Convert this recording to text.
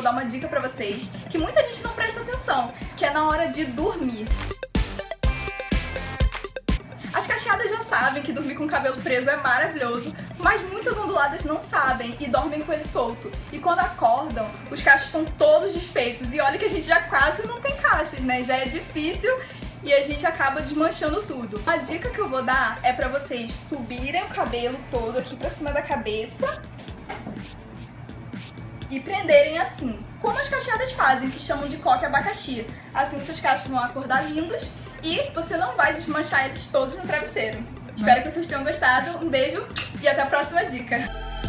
vou dar uma dica pra vocês que muita gente não presta atenção, que é na hora de dormir. As cacheadas já sabem que dormir com o cabelo preso é maravilhoso, mas muitas onduladas não sabem e dormem com ele solto. E quando acordam, os cachos estão todos desfeitos. E olha que a gente já quase não tem cachos, né? Já é difícil e a gente acaba desmanchando tudo. A dica que eu vou dar é pra vocês subirem o cabelo todo aqui pra cima da cabeça e prenderem assim, como as cacheadas fazem, que chamam de coque abacaxi. Assim seus cachos vão acordar lindos e você não vai desmanchar eles todos no travesseiro. Espero que vocês tenham gostado. Um beijo e até a próxima dica.